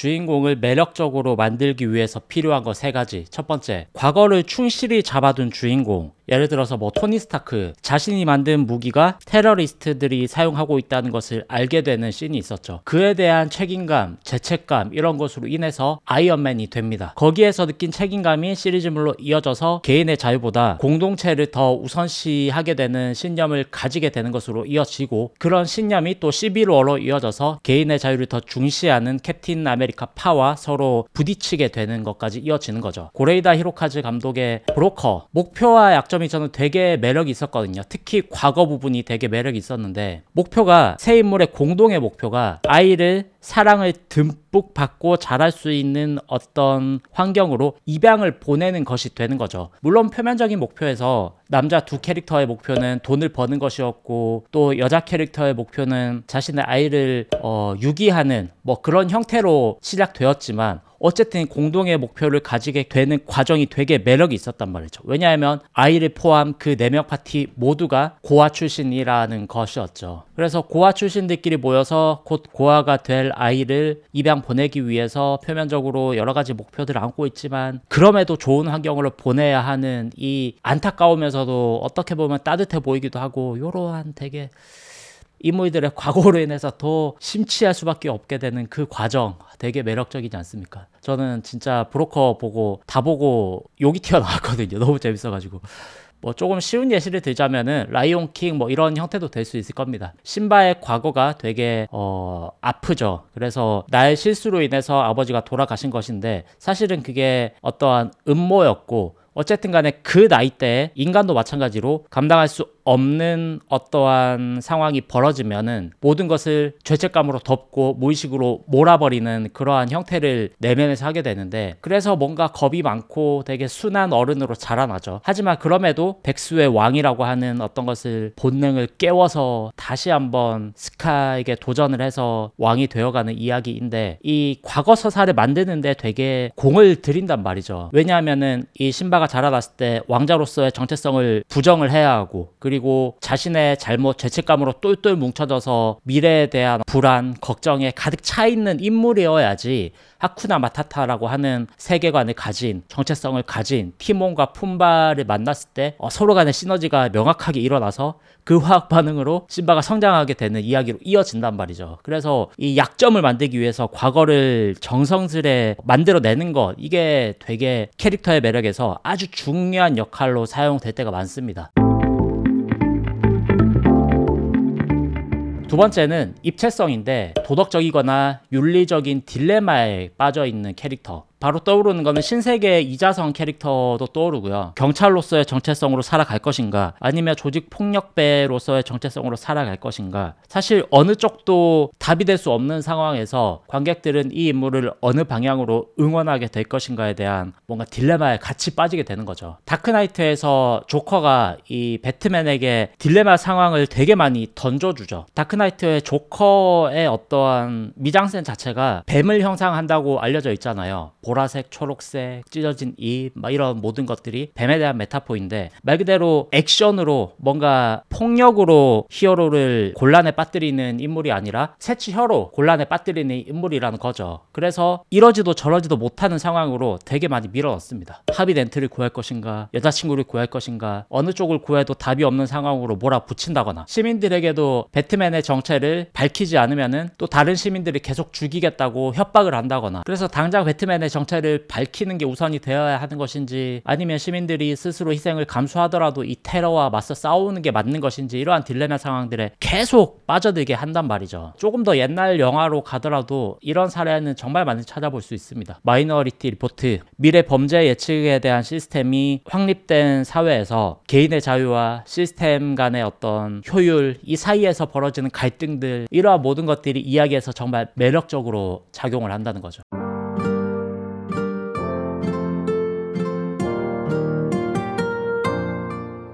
주인공을 매력적으로 만들기 위해서 필요한 거 세 가지. 첫 번째, 과거를 충실히 잡아둔 주인공. 예를 들어서 토니 스타크, 자신이 만든 무기가 테러리스트들이 사용하고 있다는 것을 알게 되는 씬이 있었죠. 그에 대한 책임감, 죄책감 이런 것으로 인해서 아이언맨이 됩니다. 거기에서 느낀 책임감이 시리즈물로 이어져서 개인의 자유보다 공동체를 더 우선시하게 되는 신념을 가지게 되는 것으로 이어지고, 그런 신념이 또 시빌 워로 이어져서 개인의 자유를 더 중시하는 캡틴 아메리카 파와 서로 부딪히게 되는 것까지 이어지는 거죠. 고레이다 히로카즈 감독의 브로커, 목표와 약점 이 저는 되게 매력이 있었거든요. 특히 과거 부분이 되게 매력이 있었는데, 목표가 세 인물의 공동의 목표가 아이를 사랑을 듬뿍 받고 자랄 수 있는 어떤 환경으로 입양을 보내는 것이 되는 거죠. 물론 표면적인 목표에서 남자 두 캐릭터의 목표는 돈을 버는 것이었고, 또 여자 캐릭터의 목표는 자신의 아이를 유기하는 그런 형태로 시작되었지만, 어쨌든 공동의 목표를 가지게 되는 과정이 되게 매력이 있었단 말이죠. 왜냐하면 아이를 포함 그 4명 파티 모두가 고아 출신이라는 것이었죠. 그래서 고아 출신들끼리 모여서 곧 고아가 될 아이를 입양 보내기 위해서 표면적으로 여러 가지 목표들을 안고 있지만, 그럼에도 좋은 환경으로 보내야 하는 이 안타까우면서도 어떻게 보면 따뜻해 보이기도 하고, 이러한 되게 인물들의 과거로 인해서 더 심취할 수밖에 없게 되는 그 과정 되게 매력적이지 않습니까? 저는 진짜 브로커 보고 다 보고 욕이 튀어나왔거든요. 너무 재밌어가지고. 조금 쉬운 예시를 들자면은 라이온킹 이런 형태도 될 수 있을 겁니다. 신바의 과거가 되게 아프죠. 그래서 나의 실수로 인해서 아버지가 돌아가신 것인데, 사실은 그게 어떠한 음모였고, 어쨌든 간에 그 나이 때 인간도 마찬가지로 감당할 수 없는 어떠한 상황이 벌어지면은 모든 것을 죄책감으로 덮고 무의식으로 몰아버리는 그러한 형태를 내면에서 하게 되는데, 그래서 뭔가 겁이 많고 되게 순한 어른으로 자라나죠. 하지만 그럼에도 백수의 왕이라고 하는 어떤 것을 본능을 깨워서 다시 한번 스카에게 도전을 해서 왕이 되어가는 이야기인데, 이 과거 서사를 만드는데 되게 공을 들인단 말이죠. 왜냐하면은 이 신바가 자라났을 때 왕자로서의 정체성을 부정을 해야 하고, 그리고 자신의 잘못, 죄책감으로 똘똘 뭉쳐져서 미래에 대한 불안, 걱정에 가득 차있는 인물이어야지 하쿠나 마타타라고 하는 세계관을 가진, 정체성을 가진 티몬과 푼바를 만났을 때 서로 간의 시너지가 명확하게 일어나서 그 화학 반응으로 신바가 성장하게 되는 이야기로 이어진단 말이죠. 그래서 이 약점을 만들기 위해서 과거를 정성스레 만들어내는 것, 이게 되게 캐릭터의 매력에서 아주 중요한 역할로 사용될 때가 많습니다. 두 번째는 입체성인데, 도덕적이거나 윤리적인 딜레마에 빠져있는 캐릭터. 바로 떠오르는 거는 신세계의 이자성 캐릭터도 떠오르고요. 경찰로서의 정체성으로 살아갈 것인가, 아니면 조직폭력배로서의 정체성으로 살아갈 것인가. 사실 어느 쪽도 답이 될 수 없는 상황에서 관객들은 이 인물을 어느 방향으로 응원하게 될 것인가에 대한 뭔가 딜레마에 같이 빠지게 되는 거죠. 다크나이트에서 조커가 이 배트맨에게 딜레마 상황을 되게 많이 던져주죠. 다크나이트의 조커의 어떠한 미장센 자체가 뱀을 형상한다고 알려져 있잖아요. 보라색, 초록색, 찢어진 입 이런 모든 것들이 뱀에 대한 메타포인데, 말 그대로 액션으로 뭔가 폭력으로 히어로를 곤란에 빠뜨리는 인물이 아니라 새치 혀로 곤란에 빠뜨리는 인물이라는 거죠. 그래서 이러지도 저러지도 못하는 상황으로 되게 많이 밀어넣습니다. 하비덴트를 구할 것인가, 여자친구를 구할 것인가, 어느 쪽을 구해도 답이 없는 상황으로 몰아붙인다거나, 시민들에게도 배트맨의 정체를 밝히지 않으면은 또 다른 시민들이 계속 죽이겠다고 협박을 한다거나, 그래서 당장 배트맨의 정체를 밝히는 게 우선이 되어야 하는 것인지, 아니면 시민들이 스스로 희생을 감수하더라도 이 테러와 맞서 싸우는 게 맞는 것인지, 이러한 딜레마 상황들에 계속 빠져들게 한단 말이죠. 조금 더 옛날 영화로 가더라도 이런 사례는 정말 많이 찾아볼 수 있습니다. 마이너리티 리포트, 미래 범죄 예측에 대한 시스템이 확립된 사회에서 개인의 자유와 시스템 간의 어떤 효율, 이 사이에서 벌어지는 갈등들, 이러한 모든 것들이 이야기에서 정말 매력적으로 작용을 한다는 거죠.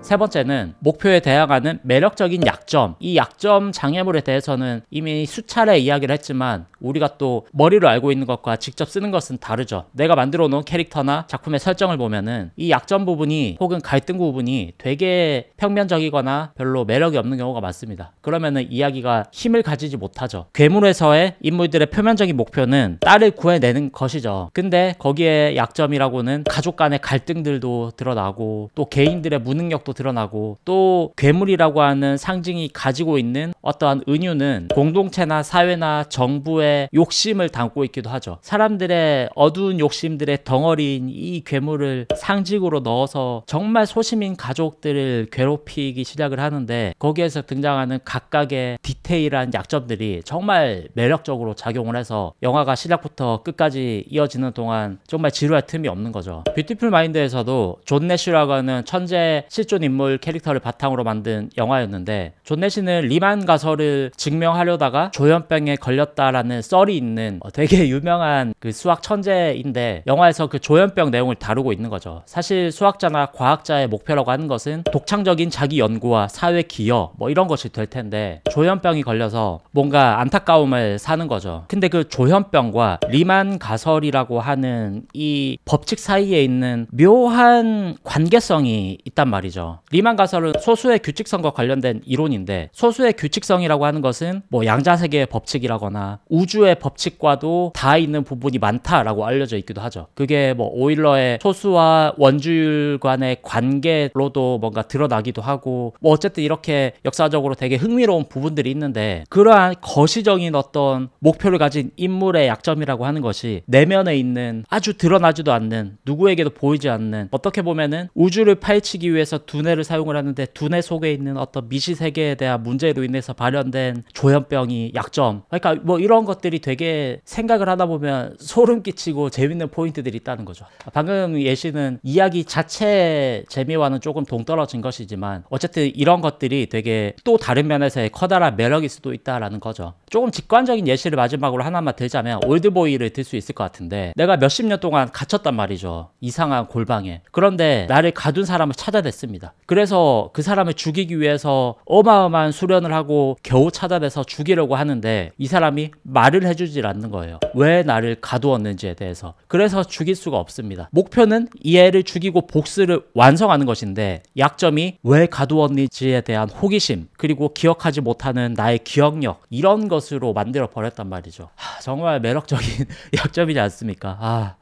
세 번째는 목표에 대항하는 매력적인 약점. 이 약점 장애물에 대해서는 이미 수차례 이야기를 했지만 우리가 또 머리로 알고 있는 것과 직접 쓰는 것은 다르죠. 내가 만들어 놓은 캐릭터나 작품의 설정을 보면은 이 약점 부분이 혹은 갈등 부분이 되게 평면적이거나 별로 매력이 없는 경우가 많습니다. 그러면은 이야기가 힘을 가지지 못하죠. 괴물에서의 인물들의 표면적인 목표는 딸을 구해내는 것이죠. 근데 거기에 약점이라고는 가족 간의 갈등들도 드러나고 또 개인들의 무능력도 드러나고 또 괴물이라고 하는 상징이 가지고 있는 어떠한 은유는 공동체나 사회나 정부의 욕심을 담고 있기도 하죠. 사람들의 어두운 욕심들의 덩어리인 이 괴물을 상징으로 넣어서 정말 소심인 가족들을 괴롭히기 시작을 하는데 거기에서 등장하는 각각의 디테일한 약점들이 정말 매력적으로 작용을 해서 영화가 시작부터 끝까지 이어지는 동안 정말 지루할 틈이 없는 거죠. 뷰티풀 마인드에서도 존 내쉬라고 하는 천재 실존 인물 캐릭터를 바탕으로 만든 영화였는데 존 내쉬는 리만 가설을 증명하려다가 조현병에 걸렸다라는 썰이 있는 되게 유명한 그 수학 천재인데 영화에서 그 조현병 내용을 다루고 있는 거죠. 사실 수학자나 과학자의 목표라고 하는 것은 독창적인 자기 연구와 사회 기여 뭐 이런 것이 될 텐데 조현병이 걸려서 뭔가 안타까움을 사는 거죠. 근데 그 조현병과 리만 가설이라고 하는 이 법칙 사이에 있는 묘한 관계성이 있단 말이죠. 리만 가설은 소수의 규칙성과 관련된 이론인데 소수의 규칙성이라고 하는 것은 뭐 양자세계의 법칙이라거나 우주의 법칙과도 닿아 있는 부분이 많다라고 알려져 있기도 하죠. 그게 뭐 오일러의 소수와 원주율 간의 관계로도 뭔가 드러나기도 하고 뭐 어쨌든 이렇게 역사적으로 되게 흥미로운 부분들이 있는데 그러한 거시적인 어떤 목표를 가진 인물의 약점이라고 하는 것이 내면에 있는 아주 드러나지도 않는 누구에게도 보이지 않는 어떻게 보면은 우주를 파헤치기 위해서 두뇌를 사용을 하는데 두뇌 속에 있는 어떤 미시세계에 대한 문제로 인해서 발현된 조현병이 약점. 그러니까 뭐 이런 것들이 되게 생각을 하다 보면 소름 끼치고 재밌는 포인트들이 있다는 거죠. 방금 예시는 이야기 자체의 재미와는 조금 동떨어진 것이지만 어쨌든 이런 것들이 되게 또 다른 면에서의 커다란 매력일 수도 있다라는 거죠. 조금 직관적인 예시를 마지막으로 하나만 들자면 올드보이를 들 수 있을 것 같은데 내가 몇십 년 동안 갇혔단 말이죠. 이상한 골방에. 그런데 나를 가둔 사람을 찾아냈습니다. 그래서 그 사람을 죽이기 위해서 어마어마한 수련을 하고 겨우 찾아내서 죽이려고 하는데 이 사람이 말을 해주질 않는 거예요. 왜 나를 가두었는지에 대해서. 그래서 죽일 수가 없습니다. 목표는 이 애를 죽이고 복수를 완성하는 것인데 약점이 왜 가두었는지에 대한 호기심 그리고 기억하지 못하는 나의 기억력 이런 것으로 만들어 버렸단 말이죠. 정말 매력적인 약점이지 않습니까?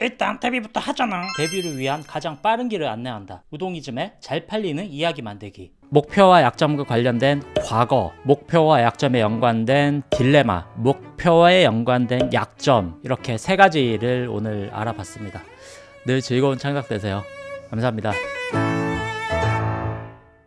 일단 데뷔부터 하잖아. 데뷔를 위한 가장 빠른 길을 안내한다. 우동이즘에 잘 팔리는 이야기 만들기. 목표와 약점과 관련된 과거, 목표와 약점에 연관된 딜레마, 목표에 연관된 약점 이렇게 세 가지를 오늘 알아봤습니다. 늘 즐거운 창작 되세요. 감사합니다.